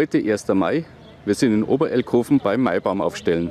Heute 1. Mai. Wir sind in Oberelkofen beim Maibaum aufstellen.